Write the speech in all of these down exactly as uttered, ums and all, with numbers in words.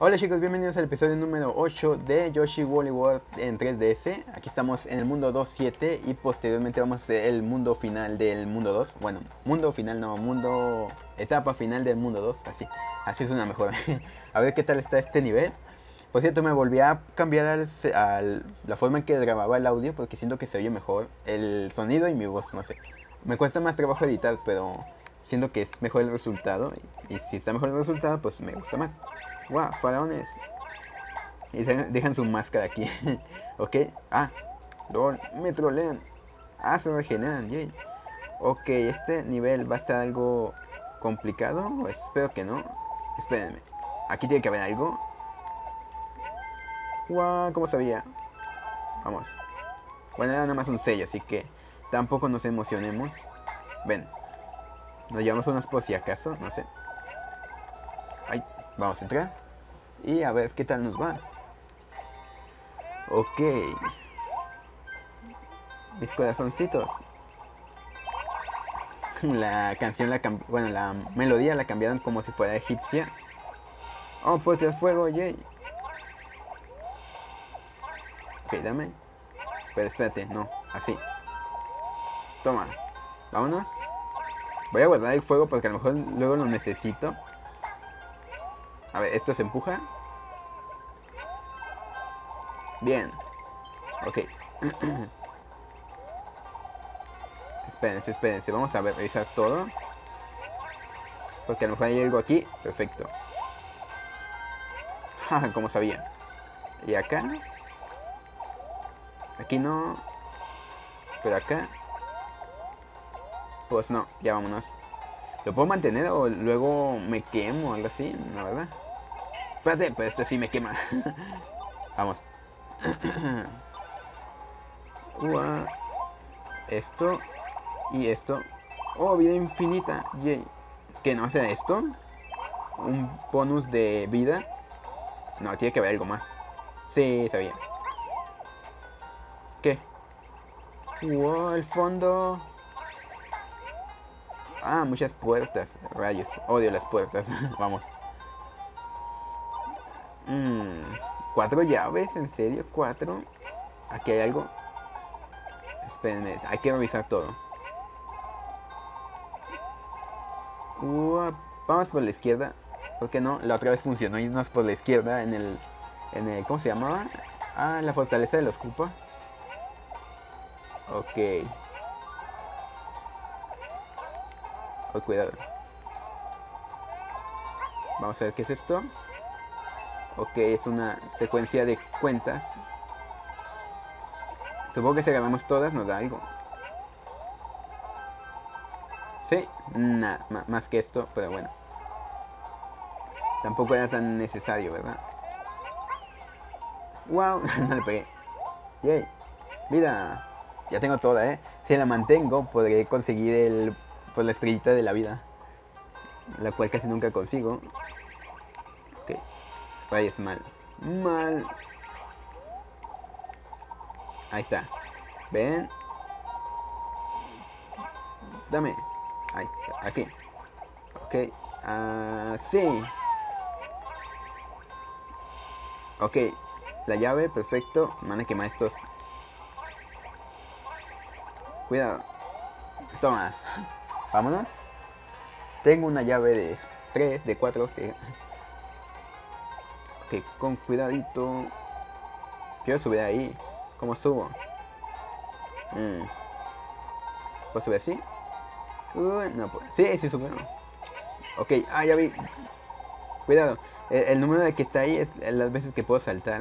Hola chicos, bienvenidos al episodio número ocho de Yoshi Woolly World en tres D S. Aquí estamos en el mundo dos punto siete y posteriormente vamos a hacer el mundo final del mundo dos. Bueno, mundo final no, mundo... etapa final del mundo dos. Así, así es una mejora. A ver qué tal está este nivel. Por cierto, me volví a cambiar al, al, la forma en que grababa el audio porque siento que se oye mejor el sonido y mi voz, no sé. Me cuesta más trabajo editar, pero siento que es mejor el resultado. Y, y si está mejor el resultado, pues me gusta más. Wow, faraones. Y dejan su máscara aquí. Ok. Ah, lol, me trolean. Ah, se regeneran, yay. Ok, este nivel va a estar algo complicado. Pues espero que no. Espérenme. Aquí tiene que haber algo. Wow, ¿cómo sabía? Vamos. Bueno, era nada más un sello, así que tampoco nos emocionemos. Ven. Nos llevamos unas por si acaso, no sé. Ay. Vamos a entrar y a ver qué tal nos va. Ok. Mis corazoncitos. La canción, la bueno, la melodía la cambiaron como si fuera egipcia. Oh, pues el fuego, yay. Ok, dame. Pero espérate, no, así. Toma, vámonos. Voy a guardar el fuego porque a lo mejor luego lo necesito. A ver, esto se empuja. Bien. Ok. Espérense, espérense. Vamos a ver, revisar todo. Porque a lo mejor hay algo aquí. Perfecto. Jaja, como sabía. Y acá. Aquí no. Pero acá. Pues no, ya vámonos. ¿Lo puedo mantener o luego me quemo o algo así? La verdad. Espérate, pero este sí me quema. Vamos. Ua. Esto. Y esto. Oh, vida infinita. Yay. ¿Qué no hace esto? ¿Un bonus de vida? No, tiene que haber algo más. Sí, sabía. ¿Qué? Wow, el fondo. Ah, muchas puertas. Rayos. Odio las puertas. Vamos. Mm, ¿Cuatro llaves? ¿En serio? ¿Cuatro? ¿Aquí hay algo? Espérenme. Hay que revisar todo. Uh, vamos por la izquierda. ¿Por qué no? La otra vez funcionó irnos por la izquierda en el... En el ¿Cómo se llamaba? Ah, la fortaleza de los Koopa. Ok. Oh, cuidado. Vamos a ver qué es esto. Ok, es una secuencia de cuentas. Supongo que si ganamos todas nos da algo. Sí, nada, más que esto, pero bueno. Tampoco era tan necesario, ¿verdad? Wow, no le pegué. Yay. Mira, ya tengo toda, ¿eh? Si la mantengo podré conseguir el... Pues la estrellita de la vida, la cual casi nunca consigo. Ok, rayos, mal, mal. Ahí está. Ven. Dame. Ahí, aquí. Ok, así. Uh, ok, la llave, perfecto. Me van a quemar estos. Cuidado. Toma. Vámonos. Tengo una llave de tres, de cuatro. Que... Ok, con cuidadito. Quiero subir ahí. ¿Cómo subo? Mm. ¿Puedo subir así? Uh, no puedo. Sí, sí subieron. Ok, ah, ya vi. Cuidado. El, el número de que está ahí es las veces que puedo saltar.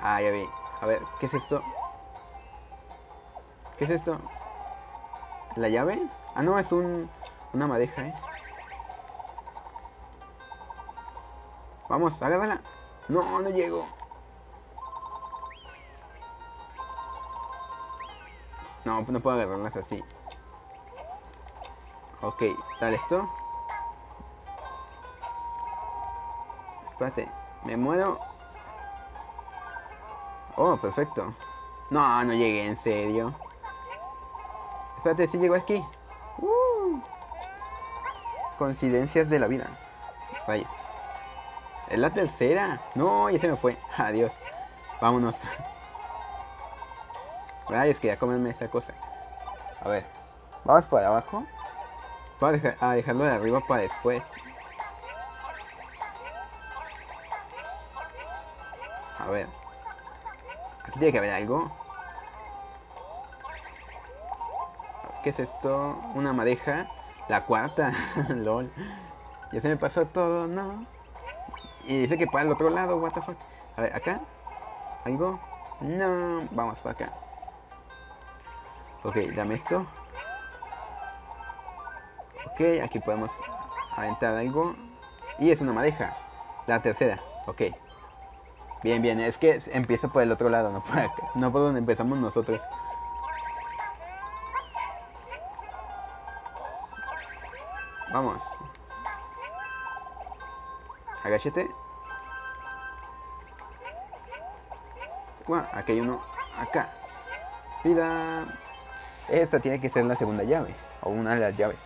Ah, ya vi. A ver, ¿qué es esto? ¿Qué es esto? ¿La llave? Ah, no, es un... una madeja, eh. Vamos, agárrala. No, no llego. No, no puedo agarrarlas así. Ok, dale esto. Espérate, me muero. Oh, perfecto. No, no llegué, en serio. Espérate, si ¿sí llegó aquí? Uh. Coincidencias de la vida. Rayos. Es la tercera. No, ya se me fue. Adiós. Vámonos. Rayos, quería comerme esa cosa. A ver. Vamos para abajo. Voy a, dejar, a dejarlo de arriba para después. A ver. Aquí tiene que haber algo. ¿Qué es esto? Una madeja. La cuarta. Lol. Ya se me pasó todo, no. Y dice que para el otro lado, what the fuck. A ver, acá. ¿Algo? No. Vamos para acá. Ok, dame esto. Ok, aquí podemos aventar algo. Y es una madeja. La tercera. Ok. Bien, bien. Es que empieza por el otro lado, no por acá. No por donde empezamos nosotros. Vamos. Agáchate. Aquí hay uno. Acá. Vida. Esta tiene que ser la segunda llave. O una de las llaves.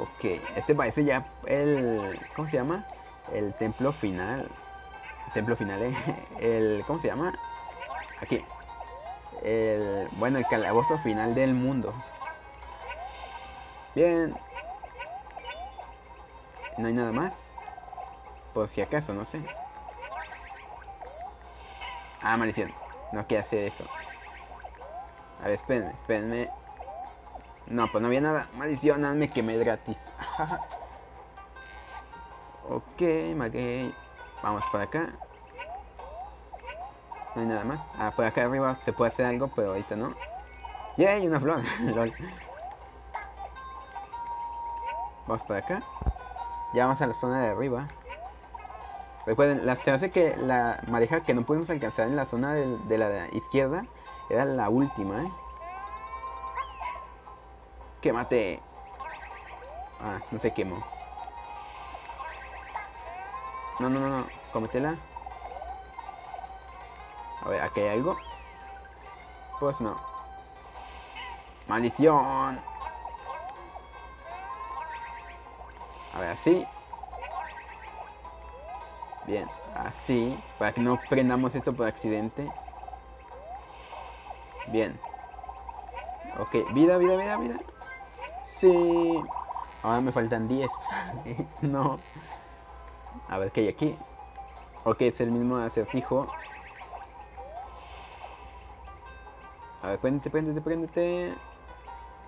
Ok, este parece ya el... ¿Cómo se llama? El templo final. El templo final, ¿eh? El... ¿Cómo se llama? Aquí. El... Bueno, el calabozo final del mundo. Bien. No hay nada más. Por si acaso, no sé. Ah, maldición. No quiero hacer eso. A ver, espérenme, espérenme. No, pues no había nada. Maldición, nada, me quemé gratis. Ok, ok. Vamos para acá. No hay nada más. Ah, por acá arriba se puede hacer algo, pero ahorita no. ¡Yay! Una flor. Lol. Vamos para acá. Ya vamos a la zona de arriba. Recuerden, la, se hace que la madeja que no pudimos alcanzar en la zona de, de la izquierda era la última, ¿eh? Quémate. Ah, no se quemó. No, no, no, no. Cómetela. A ver, ¿aquí hay algo? Pues no. ¡Maldición! A ver, así. Bien, así. Para que no prendamos esto por accidente. Bien. Ok, vida, vida, vida, vida. Sí. Ahora me faltan diez. No. A ver qué hay aquí. Ok, es el mismo acertijo. A ver, préndete, préndete, préndete.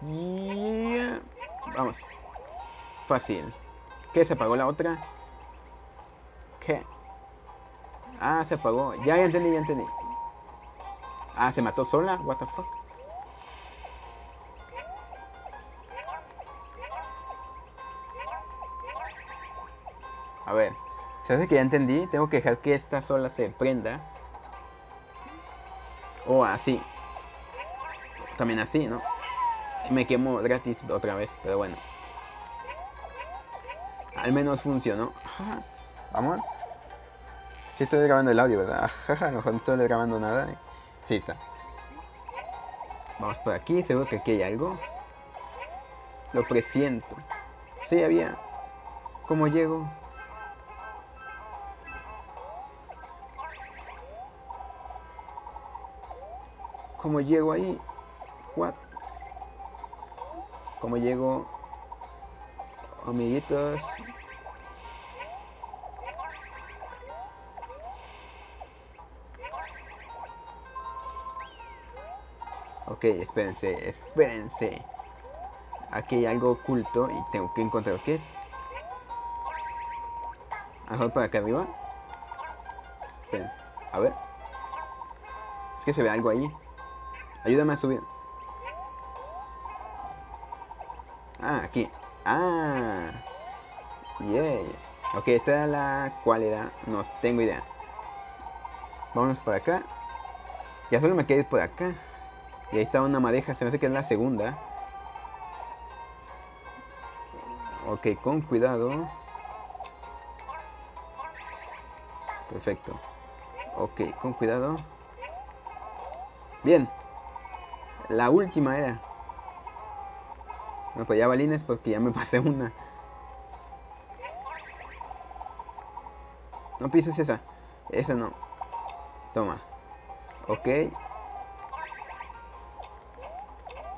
Yeah. Vamos. Fácil. ¿Qué? ¿Se apagó la otra? ¿Qué? Ah, se apagó. Ya, ya entendí, ya entendí. Ah, se mató sola. What the fuck. A ver, se hace que ya entendí. Tengo que dejar que esta sola se prenda. O así. También así, ¿no? Me quemo gratis otra vez, pero bueno. Al menos funcionó. Vamos. Sí estoy grabando el audio, ¿verdad? A lo mejor no estoy grabando nada. Sí, está. Vamos por aquí. Seguro que aquí hay algo. Lo presiento. Sí, había. ¿Cómo llego? ¿Cómo llego ahí? What? ¿Cómo llego? Amiguitos. Ok, espérense, espérense. Aquí hay algo oculto y tengo que encontrar qué es. A lo mejor para acá arriba. Espérense. A ver. Es que se ve algo ahí. Ayúdame a subir. Ah, aquí. Ah. Yeah. Ok, esta era la cualidad. No tengo idea. Vámonos por acá. Ya solo me quedé por acá. Y ahí está una madeja. Se me hace que es la segunda. Ok, con cuidado. Perfecto. Ok, con cuidado. Bien. La última era. Me podía balines porque ya me pasé una. No pises esa. Esa no. Toma. Ok.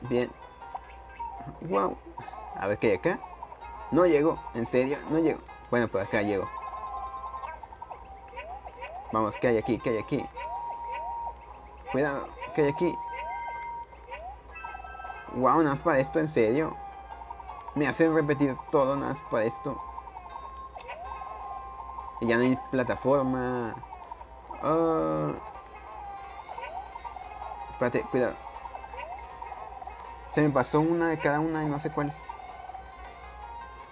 Bien. Wow. A ver qué hay acá. No llego. En serio, no llego. Bueno, pues acá llego. Vamos, ¿qué hay aquí? ¿Qué hay aquí? Cuidado, ¿qué hay aquí? Wow, nada más para esto, en serio. Me hacen repetir todo nada más para esto. Y ya no hay plataforma. Oh. Espérate, cuidado. Se me pasó una de cada una y no sé cuál es.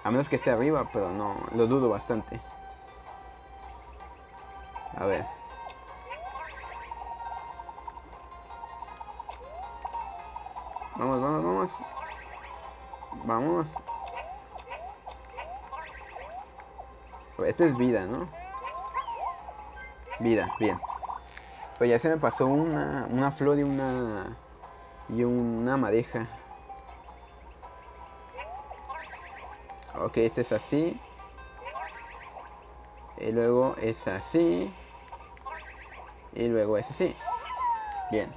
A menos que esté arriba, pero no, lo dudo bastante. A ver. Vamos, vamos, vamos. Vamos. Esta es vida, ¿no? Vida, bien. Pues ya se me pasó una, una flor y una... y una madeja. Ok, este es así. Y luego es así. Y luego es así. Bien.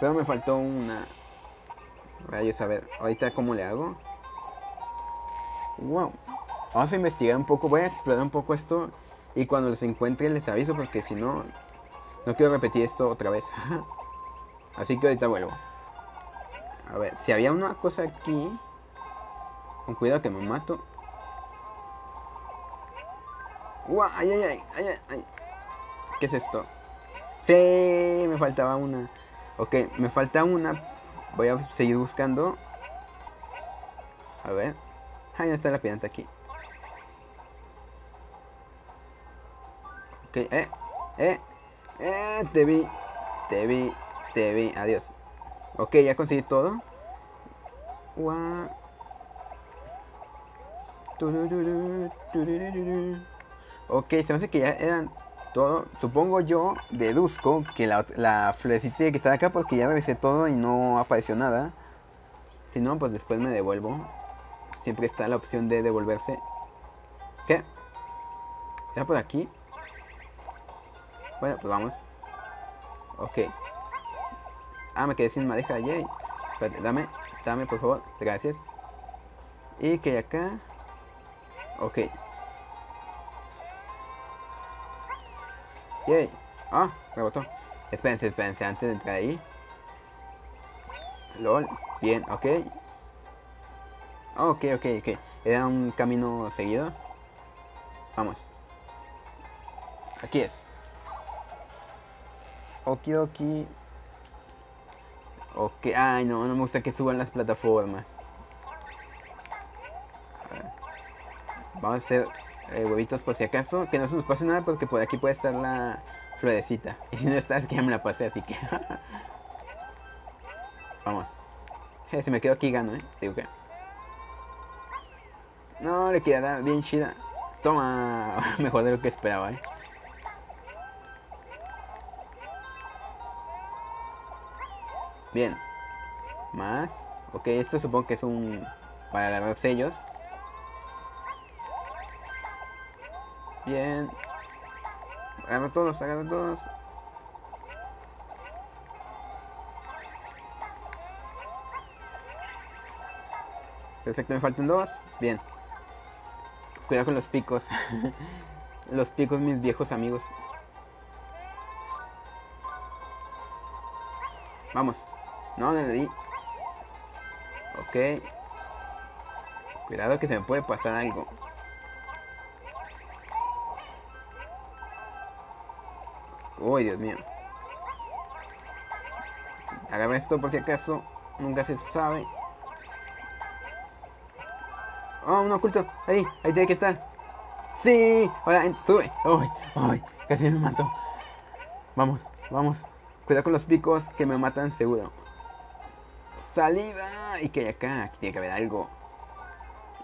Pero me faltó una. Rayos, a ver. Ahorita cómo le hago. Wow. Vamos a investigar un poco. Voy a explorar un poco esto. Y cuando los encuentre les aviso. Porque si no, no quiero repetir esto otra vez. Así que ahorita vuelvo. A ver. Si había una cosa aquí. Con cuidado que me mato. ¡Wow! ¡Ay, ay, ay! ¡Ay, ay! ¿Qué es esto? ¡Sí! Me faltaba una. Ok, me falta una. Voy a seguir buscando. A ver. Ah, ya está la piranta aquí. Ok, eh, eh, eh. Te vi, te vi, te vi. Adiós. Ok, ya conseguí todo. ¡Wow! Ok, se me hace que ya eran todo. Supongo yo, deduzco que la, la florecita que está acá, porque ya revisé todo y no apareció nada. Si no, pues después me devuelvo. Siempre está la opción de devolverse. ¿Qué? ¿Está por aquí? Bueno, pues vamos. Ok. Ah, me quedé sin madeja. Yay. Espérate, dame, dame por favor. Gracias. Y que acá. Ok. Yay. Ah, rebotó. Espérense, espérense, antes de entrar ahí. LOL. Bien, ok. Ok, ok, ok. Era un camino seguido. Vamos. Aquí es. Okidoki. Ok. Ay, no, no me gusta que suban las plataformas. Vamos a hacer eh, huevitos por si acaso. Que no se nos pase nada porque por aquí puede estar la florecita. Y si no está es que ya me la pasé, así que... Vamos. Eh, si me quedo aquí gano, eh. Digo que... No, le quedará bien chida. Toma. Mejor de lo que esperaba, eh. Bien. Más. Ok, esto supongo que es un... para agarrar sellos. Bien. Agarra todos, agarra todos. Perfecto, me faltan dos. Bien. Cuidado con los picos. Los picos, mis viejos amigos. Vamos. No, no le di. Ok. Cuidado que se me puede pasar algo. Uy, Dios mío. Agarra esto por si acaso. Nunca se sabe. Oh, un oculto. Ahí, ahí tiene que estar. Sí. Ahora, sube. Uy, uy. Casi me mató. Vamos, vamos. Cuidado con los picos que me matan seguro. Salida. Y que hay acá. Aquí tiene que haber algo.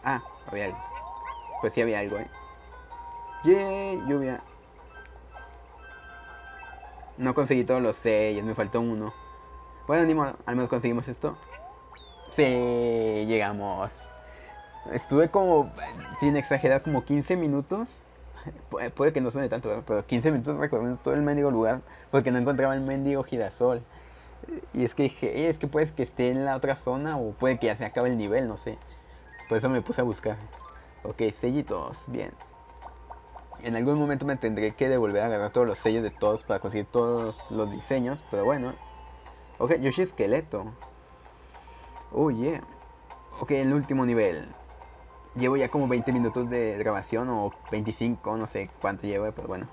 Ah, había algo. Pues sí había algo, eh. Yeah, lluvia. No conseguí todos los sellos, me faltó uno. Bueno, ni modo, al menos conseguimos esto. Sí, llegamos. Estuve como, sin exagerar, como quince minutos. Pu- puede que no suene tanto, ¿verdad? Pero quince minutos recorriendo todo el mendigo lugar porque no encontraba el mendigo girasol. Y es que dije, "Eh, es que puede que esté en la otra zona o puede que ya se acabe el nivel, no sé." Por eso me puse a buscar. Ok, sellitos, bien. En algún momento me tendré que devolver a agarrar todos los sellos de todos para conseguir todos los diseños, pero bueno. Ok, Yoshi Esqueleto. Oh yeah. Ok, el último nivel. Llevo ya como veinte minutos de grabación o veinticinco, no sé cuánto llevo, pero bueno.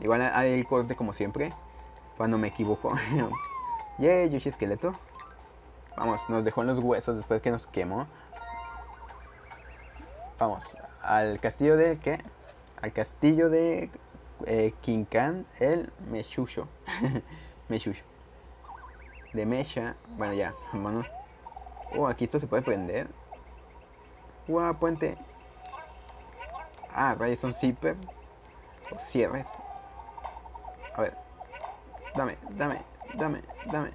Igual hay el corte como siempre, cuando me equivoco. Yeah, Yoshi Esqueleto. Vamos, nos dejó en los huesos después que nos quemó. Vamos, al castillo de... ¿qué? Al castillo de eh, King Khan, el Mechuyo. Mechuyo. De Mecha. Bueno, ya, hermanos. Oh, aquí esto se puede prender. Guau, puente. Ah, rayos, son zippers. O cierres. A ver. Dame, dame, dame, dame,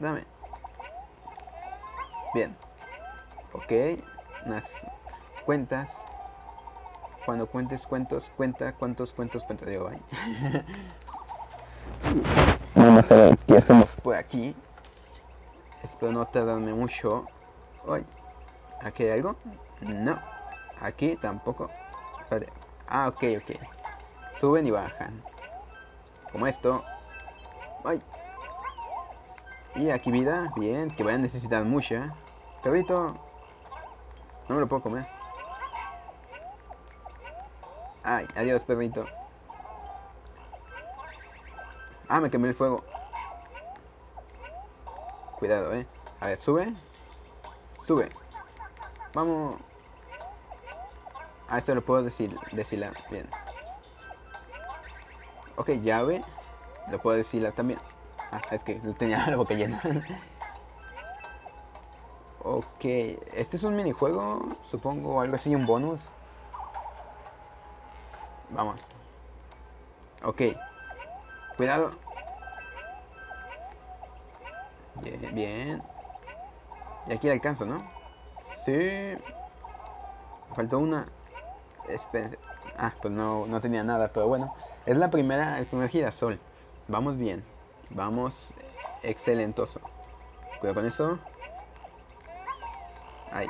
dame. Bien. Ok. Unas cuentas. Cuando cuentes cuentos, cuenta cuántos cuentos cuentos. Digo, ay. No sé qué hacemos por aquí. Espero no tardarme mucho. Ay. ¿Aquí hay algo? No. Aquí tampoco. Espérate. Ah, ok, ok. Suben y bajan. Como esto. Ay. Y aquí vida. Bien. Que vayan a necesitar mucha. Perrito. No me lo puedo comer. Ay, adiós, perrito. Ah, me quemé el fuego. Cuidado, eh. A ver, sube. Sube. Vamos. Ah, eso lo puedo decir, deshilar. Bien. Ok, llave. Lo puedo deshilar también. Ah, es que tenía la boca llena. Ok. Este es un minijuego, supongo, algo así, un bonus. Vamos. Ok. Cuidado. Bien, bien. Y aquí la alcanzo, ¿no? Sí. Faltó una. Espérense. Ah, pues no, no tenía nada, pero bueno. Es la primera, el primer girasol. Vamos bien. Vamos. Excelentoso. Cuidado con eso. Ay.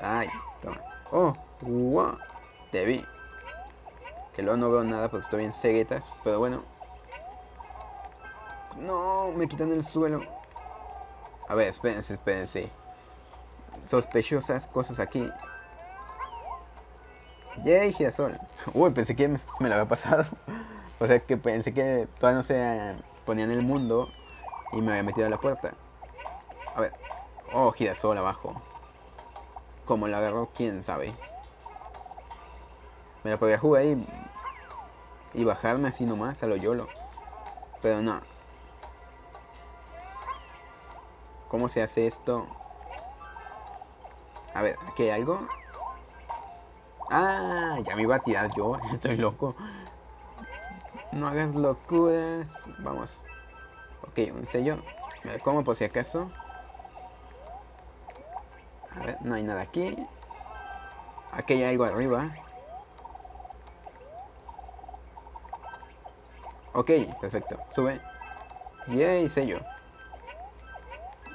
Ay. Toma. Oh. Wow. Te vi. Que luego no veo nada porque estoy en ceguetas. Pero bueno. No, me quitan el suelo. A ver, espérense, espérense. Sospechosas cosas aquí. Yay, girasol. Uy, pensé que me, me lo había pasado. O sea, que pensé que todavía no se ponía en el mundo. Y me había metido a la puerta. A ver. Oh, girasol abajo. Como lo agarró, quién sabe. Me la podría jugar y, y bajarme así nomás a lo YOLO. Pero no. ¿Cómo se hace esto? A ver, ¿aquí hay algo? Ah, ya me iba a tirar yo. Estoy loco. No hagas locuras. Vamos. Ok, un sello. A ver, ¿cómo por si acaso? A ver, no hay nada aquí. Aquí hay algo arriba. Ok, perfecto. Sube. Yay, sello.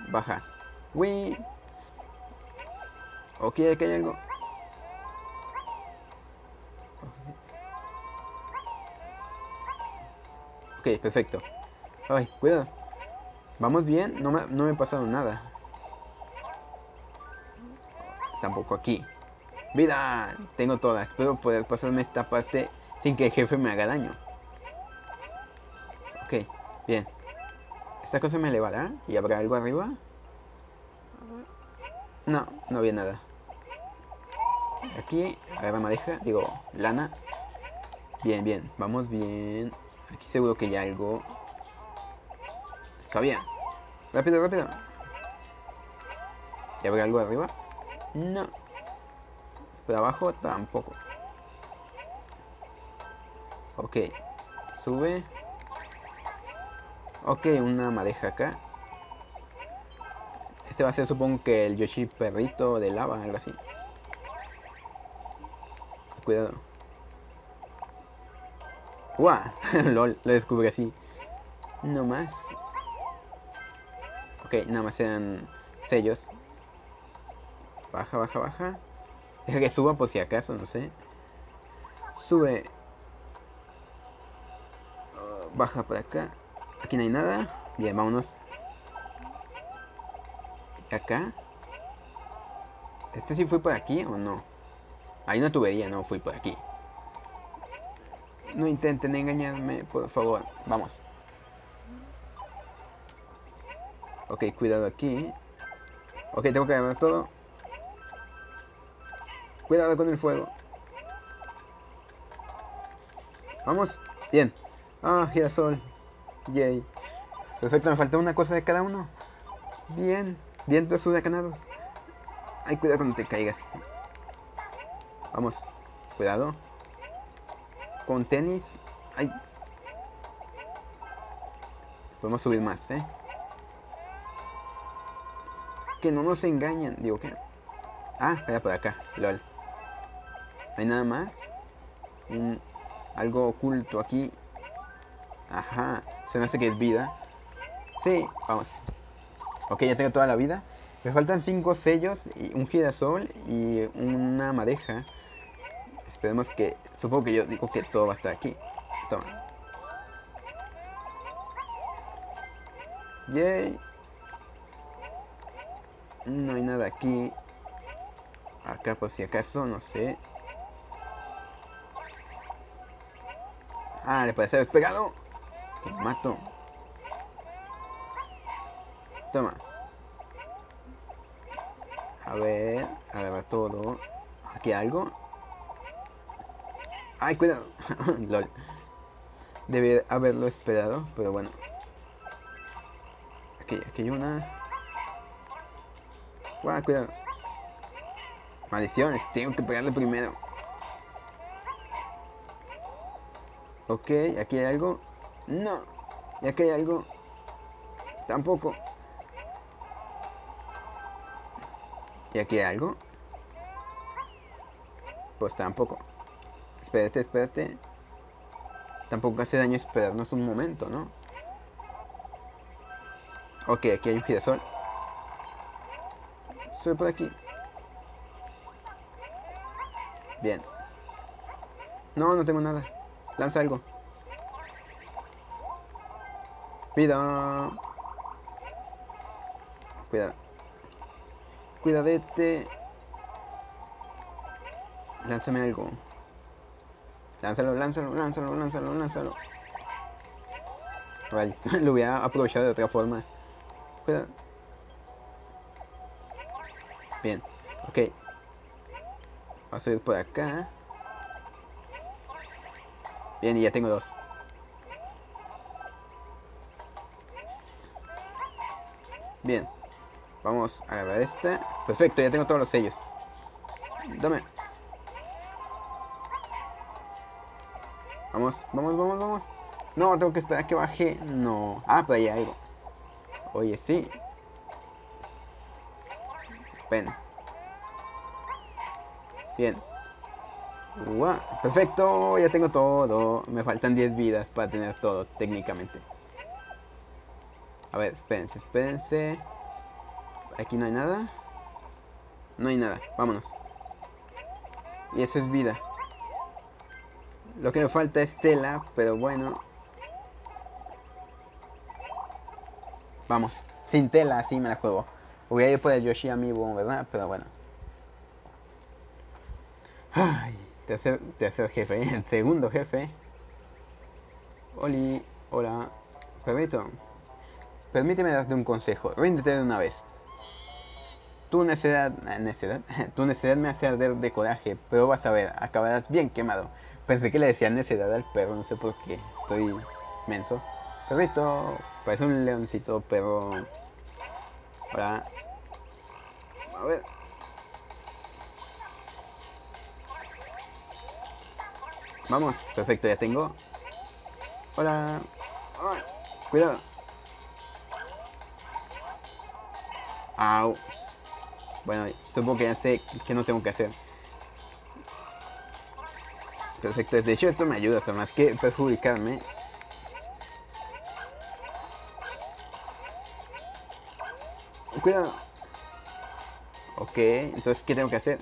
Baja. Wii. Ok, aquí hay algo. Ok, perfecto. Ay, cuidado. Vamos bien. No me, no me ha pasado nada. Tampoco aquí. Vida. Tengo toda. Espero poder pasarme esta parte sin que el jefe me haga daño. Ok, bien. Esta cosa me elevará. ¿Y habrá algo arriba? No, no había nada. Aquí, agarra madeja. Digo, lana. Bien, bien, vamos bien. Aquí seguro que hay algo. Sabía. Rápido, rápido. ¿Y habrá algo arriba? No. Pero abajo tampoco. Ok. Sube. Ok, una madeja acá. Este va a ser, supongo que el Yoshi perrito de lava, algo así. Cuidado. ¡Guau! Lol, lo descubrí así. No más. Ok, nada más sean sellos. Baja, baja, baja. Deja que suba por si acaso, no sé. Sube. Uh, baja para acá. Aquí no hay nada. Bien, vámonos. Acá. ¿Este sí fue por aquí o no? Hay una tubería, no fui por aquí. No intenten engañarme, por favor. Vamos. Ok, cuidado aquí. Ok, tengo que agarrar todo. Cuidado con el fuego. Vamos. Bien. Ah, girasol. Yay. Perfecto, me faltó una cosa de cada uno. Bien. Vientos huracanados. Ay, cuidado cuando te caigas. Vamos. Cuidado. Con tenis. Ay. Podemos subir más, ¿eh? Que no nos engañan. Digo, ¿qué? Ah, era por acá. Lol. ¿Hay nada más? Mm, algo oculto aquí. Ajá. Se me hace que es vida. Sí. Vamos. Ok, ya tengo toda la vida. Me faltan cinco sellos, y un girasol y una madeja. Esperemos que... Supongo que yo digo que todo va a estar aquí. Toma. Yay. No hay nada aquí. Acá por si acaso, no sé. Ah, le parece haber pegado. Que me mato. Toma. A ver, agarra todo. ¿Aquí algo? Ay, cuidado. Lol. Debí haberlo esperado, pero bueno. Aquí, aquí hay una. Guau, cuidado. Maldiciones, tengo que pegarle primero. Ok, aquí hay algo. No. Y aquí hay algo. Tampoco. ¿Y aquí hay algo? Pues tampoco. Espérate, espérate. Tampoco hace daño esperarnos un momento, ¿no? Ok, aquí hay un girasol. Sube por aquí. Bien. No, no tengo nada. Lanza algo. Cuidado. Cuidado. Cuidadete. Lánzame algo. Lánzalo, lánzalo, lánzalo, lánzalo, lánzalo. Vale, lo voy a aprovechar de otra forma. Cuidado. Bien, ok. Va a subir por acá. Bien, y ya tengo dos. Bien. Vamos a agarrar esta. Perfecto, ya tengo todos los sellos. Dame. Vamos, vamos, vamos, vamos. No, tengo que esperar a que baje. No. Ah, pero ahí hay algo. Oye, sí. Ven. Bien. Uah, perfecto, ya tengo todo. Me faltan diez vidas para tener todo, técnicamente. A ver, espérense, espérense. Aquí no hay nada. No hay nada, vámonos. Y eso es vida. Lo que me falta es tela, pero bueno. Vamos, sin tela, así me la juego. Voy a ir por el Yoshi Amiibo, ¿verdad? Pero bueno. Ay, tercer, tercer jefe, el segundo jefe. Oli, hola, perrito. Permíteme darte un consejo, ríndete de una vez. Tu necedad, necedad, tu necedad me hace arder de coraje, pero vas a ver, acabarás bien quemado. Pensé que le decían necedad al perro, no sé por qué, estoy menso. Perrito, parece un leoncito, pero... Ahora... A ver... Vamos, perfecto, ya tengo. Hola. Ay, cuidado. Au. Bueno, supongo que ya sé que no tengo que hacer. Perfecto, de hecho esto me ayuda, o sea, más que perjudicarme. Cuidado. Ok, entonces, ¿qué tengo que hacer?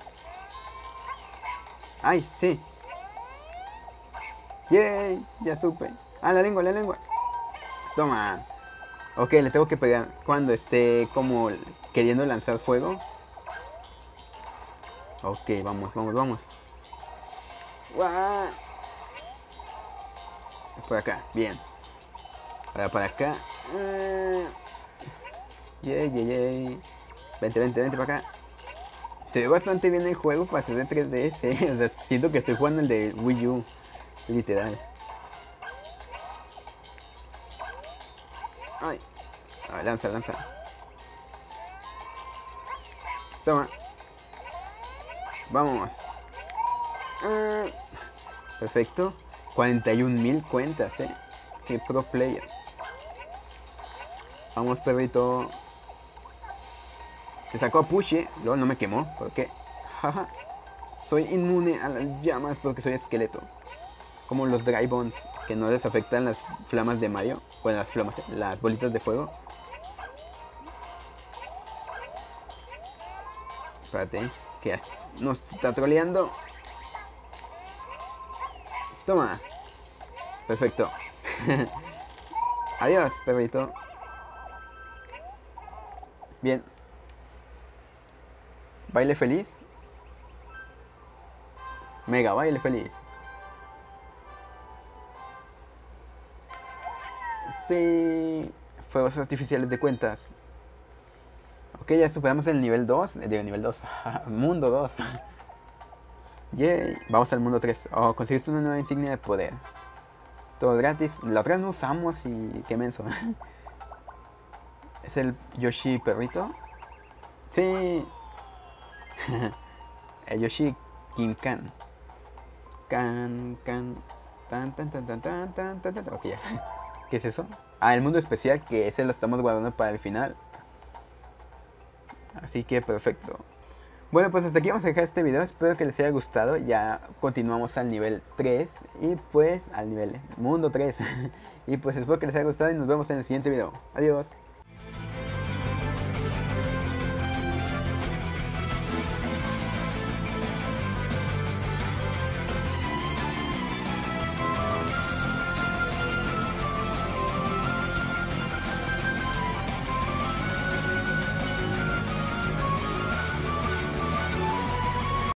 ¡Ay, sí! ¡Yay! Ya supe. ¡Ah, la lengua, la lengua! Toma. Ok, le tengo que pegar cuando esté como queriendo lanzar fuego. Ok, vamos, vamos, vamos. ¡Guau! Por acá, bien. Ahora para acá. Yay, yay, yay. Vente, vente, vente para acá. Se ve bastante bien el juego para ser de tres D S, ¿eh? O sea, siento que estoy jugando el de Wii U, literal. Ay. Ah, lanza, lanza. Toma. Vamos. Ah, perfecto. cuarenta y un mil cuentas, eh. Qué pro player. Vamos, perrito. Se sacó a Pushy. Luego no me quemó. ¿Por qué? Jaja. Soy inmune a las llamas porque soy esqueleto. Como los Dry Bones, que no les afectan las flamas de Mario. Bueno, las flamas, las bolitas de fuego. Espérate, que hace? Nos está troleando. Toma. Perfecto. Adiós, perrito. Bien. Baile feliz. Mega baile feliz. Sí. Fuegos artificiales de cuentas. Ok, ya superamos el nivel dos. Digo, nivel dos. Mundo dos. Yay. Vamos al mundo tres. Oh, conseguiste una nueva insignia de poder. Todo gratis. La otra no usamos y qué menso. ¿Es el Yoshi perrito? Sí. El Yoshi King Khan. Can, can. Tan, tan, tan, tan, tan, tan, tan, tan. Ok, ya. ¿Qué es eso? Ah, el mundo especial, que ese lo estamos guardando para el final. Así que perfecto. Bueno, pues hasta aquí vamos a dejar este video. Espero que les haya gustado. Ya continuamos al nivel tres. Y pues al nivel mundo tres. Y pues espero que les haya gustado y nos vemos en el siguiente video. Adiós.